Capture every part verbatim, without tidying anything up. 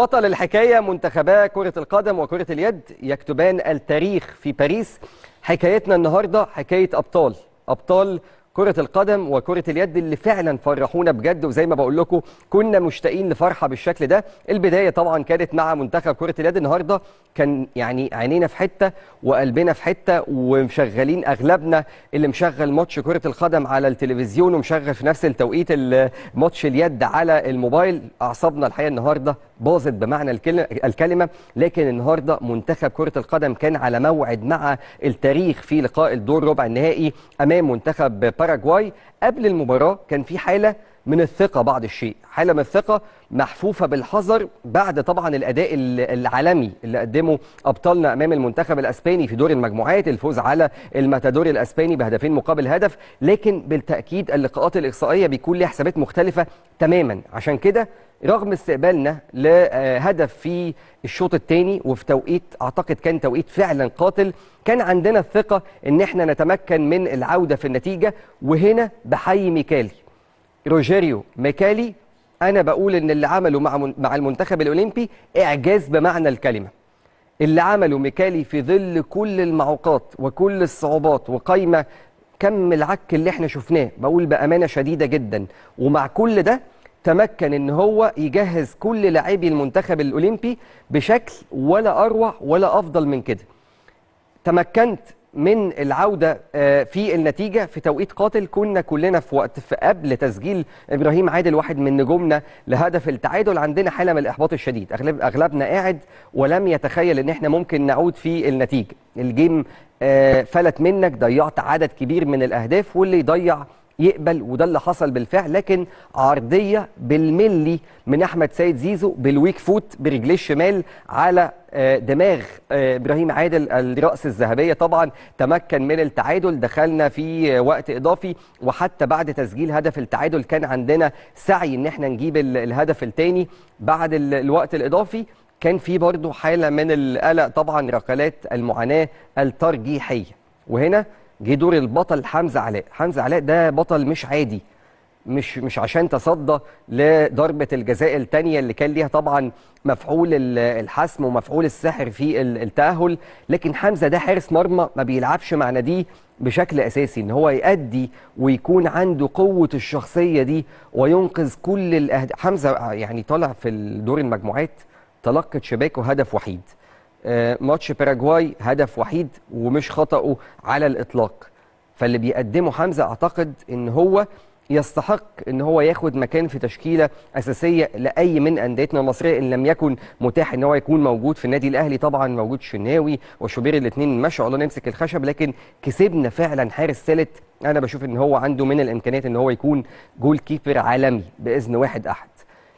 بطل الحكاية منتخبا كرة القدم وكرة اليد يكتبان التاريخ في باريس. حكايتنا النهاردة حكاية أبطال أبطال كرة القدم وكرة اليد اللي فعلا فرحونا بجد، وزي ما بقول لكم كنا مشتاقين لفرحة بالشكل ده. البداية طبعا كانت مع منتخب كرة اليد. النهاردة كان يعني عينينا في حتة وقلبنا في حتة، ومشغلين أغلبنا اللي مشغل ماتش كرة القدم على التلفزيون ومشغل في نفس التوقيت ماتش اليد على الموبايل. أعصابنا الحقيقة النهاردة باظت بمعنى الكلمة، لكن النهاردة منتخب كرة القدم كان على موعد مع التاريخ في لقاء الدور ربع النهائي أمام منتخب باراغواي. قبل المباراة كان في حالة من الثقة، بعض الشيء حالة من الثقة محفوفة بالحذر بعد طبعا الأداء العالمي اللي قدمه أبطالنا أمام المنتخب الأسباني في دور المجموعات، الفوز على الماتادور الأسباني بهدفين مقابل هدف. لكن بالتأكيد اللقاءات الإقصائية بيكون ليها حسابات مختلفة تماما. عشان كده رغم استقبالنا لهدف في الشوط الثاني وفي توقيت اعتقد كان توقيت فعلا قاتل، كان عندنا الثقة ان احنا نتمكن من العودة في النتيجة. وهنا بحيي ميكالي، روجيريو ميكالي. انا بقول ان اللي عمله مع مع المنتخب الاولمبي اعجاز بمعنى الكلمة. اللي عمله ميكالي في ظل كل المعوقات وكل الصعوبات وقايمة كم العك اللي احنا شفناه، بقول بأمانة شديدة جدا، ومع كل ده تمكن ان هو يجهز كل لاعبي المنتخب الاولمبي بشكل ولا اروع ولا افضل من كده. تمكنت من العودة في النتيجة في توقيت قاتل. كنا كلنا في وقت في قبل تسجيل إبراهيم عادل واحد من نجومنا لهدف التعادل عندنا حالة من الإحباط الشديد. أغلب أغلبنا قاعد ولم يتخيل إن إحنا ممكن نعود في النتيجة. الجيم فلت منك، ضيعت عدد كبير من الأهداف، واللي يضيع يقبل، وده اللي حصل بالفعل. لكن عرضية بالملي من أحمد سيد زيزو بالويك فوت برجليه الشمال على دماغ إبراهيم عادل، الرأس الذهبية طبعا. تمكن من التعادل، دخلنا في وقت إضافي، وحتى بعد تسجيل هدف التعادل كان عندنا سعي إن احنا نجيب الهدف الثاني بعد الوقت الإضافي. كان في برضه حالة من القلق طبعا، ركلات المعاناة الترجيحية. وهنا جه دور البطل حمزة علاء. حمزة علاء ده بطل مش عادي، مش مش عشان تصدى لضربة الجزاء الثانية اللي كان ليها طبعا مفعول الحسم ومفعول السحر في التأهل، لكن حمزة ده حارس مرمى ما بيلعبش مع ناديه بشكل أساسي. إن هو يأدي ويكون عنده قوة الشخصية دي وينقذ كل الأهداف. حمزة يعني طالع في دور المجموعات تلقت شباكه هدف وحيد، ماتش باراغواي هدف وحيد ومش خطأه على الإطلاق. فاللي بيقدمه حمزة أعتقد إن هو يستحق إن هو ياخد مكان في تشكيلة أساسية لأي من أنديتنا المصرية، إن لم يكن متاح إن هو يكون موجود في النادي الأهلي. طبعا موجود شناوي وشوبير، الاثنين ما شاء الله نمسك الخشب، لكن كسبنا فعلا حارس ثالث. أنا بشوف إن هو عنده من الإمكانيات إن هو يكون جول كيبر عالمي بإذن واحد أحد.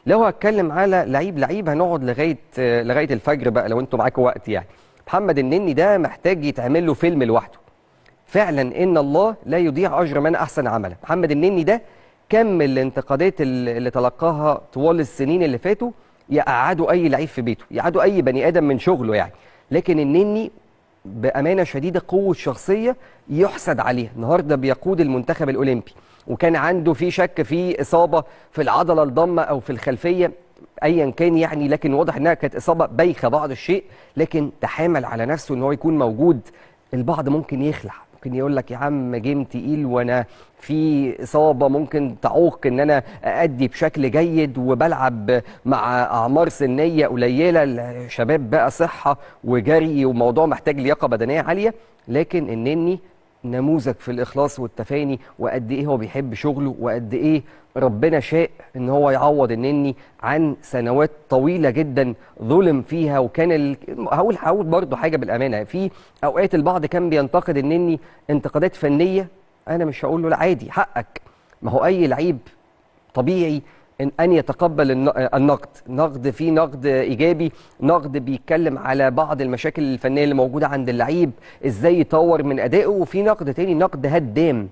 لو هتكلم على لعيب لعيب هنقعد لغايه لغايه الفجر بقى لو انتوا معاكم وقت. يعني محمد النني ده محتاج يتعمل له فيلم لوحده فعلا. ان الله لا يضيع اجر من احسن عملا. محمد النني ده كمل الانتقادات اللي تلقاها طوال السنين اللي فاتوا. يقعدوا اي لعيب في بيته، يقعدوا اي بني ادم من شغله يعني، لكن النني بامانه شديده قوه شخصيه يحسد عليها. النهارده بيقود المنتخب الاولمبي، وكان عنده في شك في اصابه في العضله الضمه او في الخلفيه ايا كان يعني، لكن واضح انها كانت اصابه بايخه بعض الشيء، لكن تحامل على نفسه ان هو يكون موجود. البعض ممكن يخلع، ممكن يقول لك يا عم جيم تقيل وانا في اصابه ممكن تعوق ان انا اادي بشكل جيد، وبلعب مع اعمار سنيه قليله، الشباب بقى صحه وجري وموضوع محتاج لياقه بدنيه عاليه. لكن النني نموذج في الإخلاص والتفاني، وقد إيه هو بيحب شغله، وقد إيه ربنا شاء إن هو يعوض النني عن سنوات طويلة جدا ظلم فيها. وكان ال... هقول هقول برضه حاجة بالأمانة، في أوقات البعض كان بينتقد النني انتقادات فنية. أنا مش هقول له لا عادي حقك، ما هو أي لعيب طبيعي إن أن يتقبل النقد. نقد فيه نقد إيجابي، نقد بيتكلم على بعض المشاكل الفنية اللي موجودة عند اللعيب، إزاي يطور من أدائه. وفي نقد تاني نقد هدام،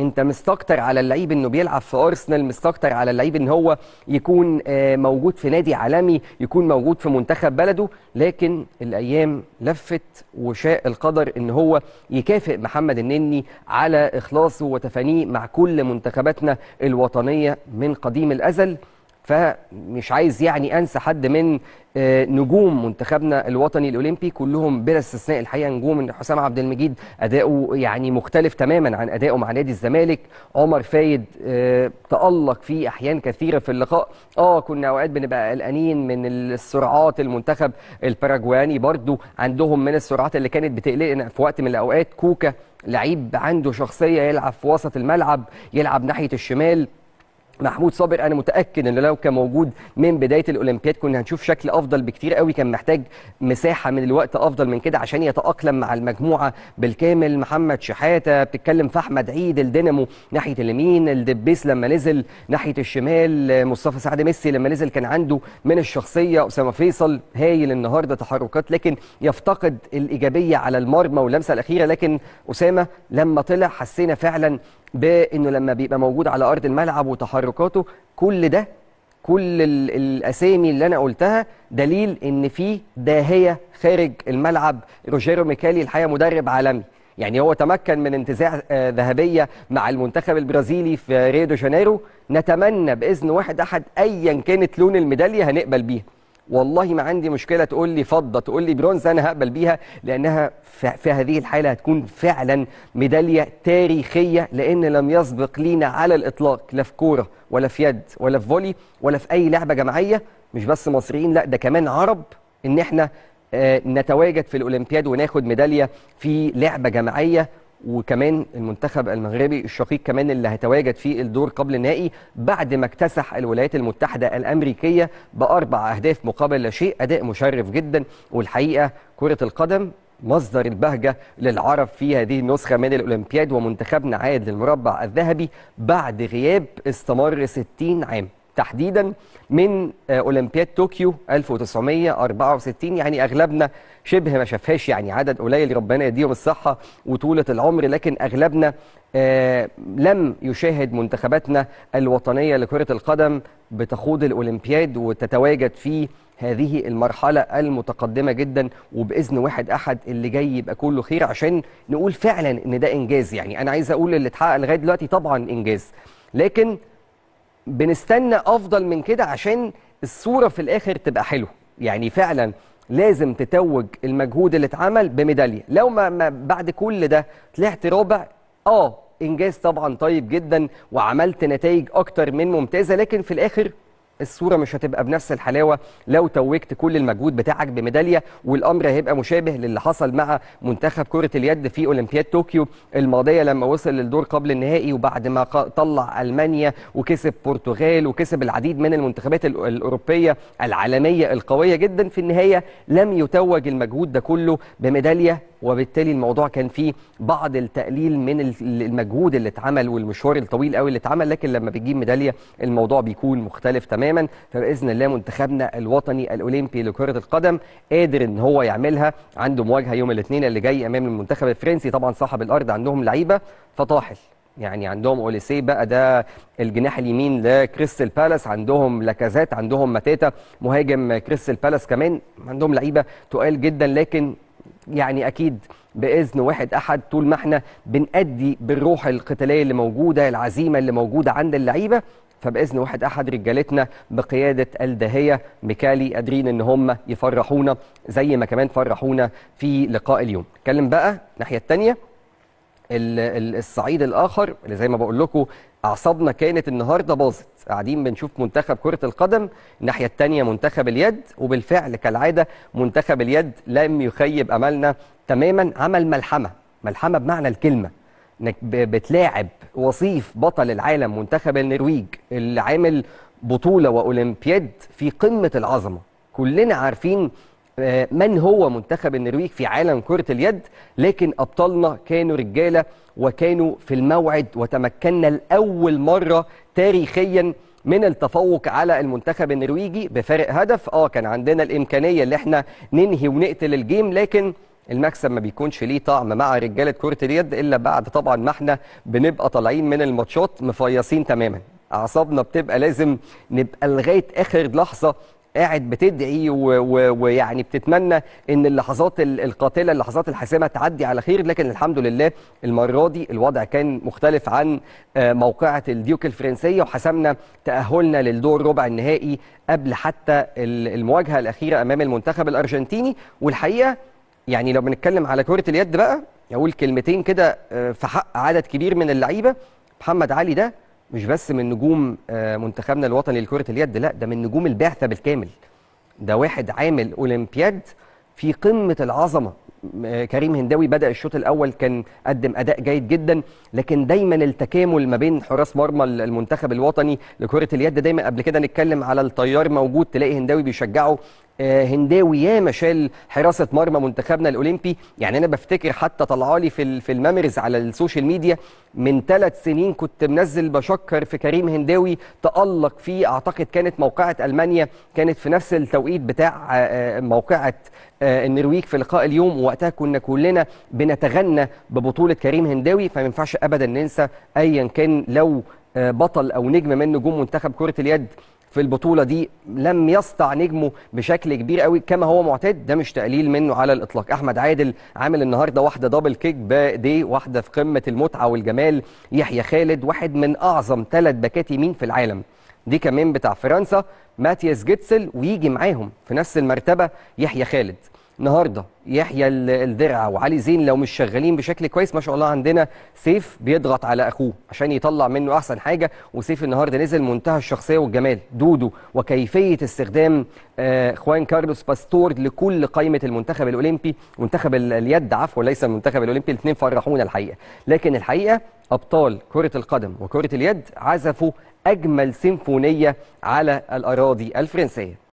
أنت مستكتر على اللعيب إنه بيلعب في أرسنال، مستكتر على اللعيب إن هو يكون موجود في نادي عالمي، يكون موجود في منتخب بلده. لكن الأيام لفت وشاء القدر إن هو يكافئ محمد النني على إخلاصه وتفانيه مع كل منتخباتنا الوطنية من قديم الأزل. فمش عايز يعني انسى حد من نجوم منتخبنا الوطني الاولمبي، كلهم بلا استثناء الحقيقه نجوم. حسام عبد المجيد اداؤه يعني مختلف تماما عن اداؤه مع نادي الزمالك. عمر فايد تالق فيه احيان كثيره في اللقاء، اه كنا اوقات بنبقى قلقانين من السرعات. المنتخب الباراجواني برضو عندهم من السرعات اللي كانت بتقلقنا في وقت من الاوقات. كوكا لعيب عنده شخصيه، يلعب في وسط الملعب، يلعب ناحيه الشمال. محمود صابر انا متاكد انه لو كان موجود من بدايه الاولمبياد كنا هنشوف شكل افضل بكتير قوي، كان محتاج مساحه من الوقت افضل من كده عشان يتاقلم مع المجموعه بالكامل. محمد شحاته بتتكلم في احمد عيد الدينامو ناحيه اليمين، الدبيس لما نزل ناحيه الشمال، مصطفى سعد ميسي لما نزل كان عنده من الشخصيه. اسامه فيصل هايل النهارده تحركات لكن يفتقد الايجابيه على المرمى واللمسه الاخيره، لكن اسامه لما طلع حسينا فعلا بانه لما بيبقى موجود على ارض الملعب وتحركاته. كل ده كل الاسامي اللي انا قلتها دليل ان في داهيه خارج الملعب. روجيرو ميكالي الحقيقه مدرب عالمي، يعني هو تمكن من انتزاع ذهبيه مع المنتخب البرازيلي في ريو دي جانيرو. نتمنى باذن واحد احد ايا كانت لون الميداليه هنقبل بيها، والله ما عندي مشكله تقول لي فضه تقول لي برونز انا هقبل بيها، لانها في هذه الحاله هتكون فعلا ميداليه تاريخيه، لان لم يسبق لينا على الاطلاق لا في كوره ولا في يد ولا في فولي ولا في اي لعبه جماعيه، مش بس مصريين لا ده كمان عرب، ان احنا نتواجد في الاولمبياد وناخد ميداليه في لعبه جماعيه. وكمان المنتخب المغربي الشقيق كمان اللي هيتواجد في الدور قبل النهائي بعد ما اكتسح الولايات المتحدة الأمريكية بأربع أهداف مقابل لا شيء، أداء مشرف جدا. والحقيقة كرة القدم مصدر البهجة للعرب في هذه النسخة من الأولمبياد، ومنتخبنا عاد للمربع الذهبي بعد غياب استمر ستين عام تحديدا من أولمبياد طوكيو ألف وتسعمائة وأربعة وستين، يعني أغلبنا شبه ما شافهاش، يعني عدد قليل ربنا يديهم الصحة وطولة العمر، لكن أغلبنا آه لم يشاهد منتخباتنا الوطنية لكرة القدم بتخوض الأولمبياد وتتواجد في هذه المرحلة المتقدمة جدا. وبإذن واحد أحد اللي جاي يبقى كله خير عشان نقول فعلا إن ده إنجاز. يعني أنا عايز أقول اللي اتحقق لغاية دلوقتي طبعا إنجاز، لكن بنستنى أفضل من كده عشان الصورة في الآخر تبقى حلوة. يعني فعلا لازم تتوج المجهود اللي اتعمل بميداليه، لو ما, ما بعد كل ده طلعت رابع اه انجاز طبعا طيب جدا وعملت نتائج اكتر من ممتازه، لكن في الاخر الصوره مش هتبقى بنفس الحلاوه لو توجت كل المجهود بتاعك بميداليه. والامر هيبقى مشابه للي حصل مع منتخب كره اليد في اولمبياد طوكيو الماضيه لما وصل للدور قبل النهائي، وبعد ما طلع المانيا وكسب البرتغال وكسب العديد من المنتخبات الاوروبيه العالميه القويه جدا، في النهايه لم يتوج المجهود ده كله بميداليه، وبالتالي الموضوع كان فيه بعض التقليل من المجهود اللي اتعمل والمشوار الطويل قوي اللي اتعمل. لكن لما بتجيب ميداليه الموضوع بيكون مختلف تماما. فباذن الله منتخبنا الوطني الاولمبي لكره القدم قادر ان هو يعملها، عنده مواجهه يوم الاثنين اللي جاي امام المنتخب الفرنسي، طبعا صاحب الارض عندهم لعيبه فطاحل، يعني عندهم اوليسي بقى ده الجناح اليمين لكريستال بالاس، عندهم لاكازات، عندهم ماتيتا مهاجم كريستال بالاس، كمان عندهم لعيبه تقال جدا. لكن يعني أكيد بإذن واحد أحد طول ما احنا بنأدي بالروح القتالية اللي موجودة، العزيمة اللي موجودة عند اللعيبة، فبإذن واحد أحد رجالتنا بقيادة الداهية ميكالي قادرين إن هم يفرحونا زي ما كمان فرحونا في لقاء اليوم. نتكلم بقى الناحية التانية، الصعيد الآخر اللي زي ما بقول لكم أعصابنا كانت النهارده باظت، قاعدين بنشوف منتخب كرة القدم، الناحية التانية منتخب اليد، وبالفعل كالعادة منتخب اليد لم يخيب أملنا تماما، عمل ملحمة، ملحمة بمعنى الكلمة، إنك بتلاعب وصيف بطل العالم منتخب النرويج اللي عامل بطولة وأولمبياد في قمة العظمة، كلنا عارفين من هو منتخب النرويج في عالم كرة اليد، لكن أبطالنا كانوا رجالة وكانوا في الموعد، وتمكنا لأول مرة تاريخيا من التفوق على المنتخب النرويجي بفارق هدف. اه كان عندنا الإمكانية اللي احنا ننهي ونقتل الجيم، لكن المكسب ما بيكونش ليه طعم مع رجالة كرة اليد إلا بعد طبعا ما احنا بنبقى طالعين من الماتشات مفيصين تماما، أعصابنا بتبقى لازم نبقى لغاية آخر لحظة قاعد بتدعي ويعني بتتمنى ان اللحظات القاتله اللحظات الحاسمه تعدي على خير، لكن الحمد لله المره دي الوضع كان مختلف عن موقعه الديوك الفرنسيه وحسمنا تاهلنا للدور ربع النهائي قبل حتى المواجهه الاخيره امام المنتخب الارجنتيني. والحقيقه يعني لو بنتكلم على كره اليد بقى اقول كلمتين كده في حق عدد كبير من اللعيبه. محمد علي ده مش بس من نجوم منتخبنا الوطني لكرة اليد، لا ده من نجوم البعثة بالكامل، ده واحد عامل أولمبياد في قمة العظمة. كريم هنداوي بدأ الشوط الأول كان قدم أداء جيد جدا، لكن دايما التكامل ما بين حراس مرمى المنتخب الوطني لكرة اليد، دايما قبل كده نتكلم على الطيار موجود تلاقي هنداوي بيشجعه، هنداوي ياما شال حراسه مرمى منتخبنا الاولمبي. يعني انا بفتكر حتى طلع لي في في الميموريز على السوشيال ميديا من ثلاث سنين كنت منزل بشكر في كريم هنداوي تألق فيه، اعتقد كانت موقعه المانيا، كانت في نفس التوقيت بتاع موقعه النرويج في لقاء اليوم، ووقتها كنا كلنا بنتغنى ببطوله كريم هنداوي. فما ينفعش ابدا ننسى ايا كان لو بطل او نجم من نجوم منتخب كره اليد في البطولة دي لم يسطع نجمه بشكل كبير قوي كما هو معتاد، ده مش تقليل منه على الإطلاق. أحمد عادل عامل النهاردة واحدة دبل كيك بايديه، واحدة في قمة المتعة والجمال. يحيى خالد واحد من أعظم ثلاث باكات يمين في العالم، دي كمان بتاع فرنسا ماتياس جيتسل، ويجي معاهم في نفس المرتبة يحيى خالد. النهارده يحيى الدرع وعلي زين لو مش شغالين بشكل كويس ما شاء الله عندنا سيف بيضغط على اخوه عشان يطلع منه احسن حاجه، وسيف النهارده نزل منتهى الشخصيه والجمال. دودو وكيفيه استخدام خوان كارلوس باستور لكل قائمه المنتخب الاولمبي، منتخب اليد عفوا ليس المنتخب الاولمبي، الاثنين فرحونا الحقيقه. لكن الحقيقه ابطال كره القدم وكره اليد عزفوا اجمل سيمفونيه على الاراضي الفرنسيه.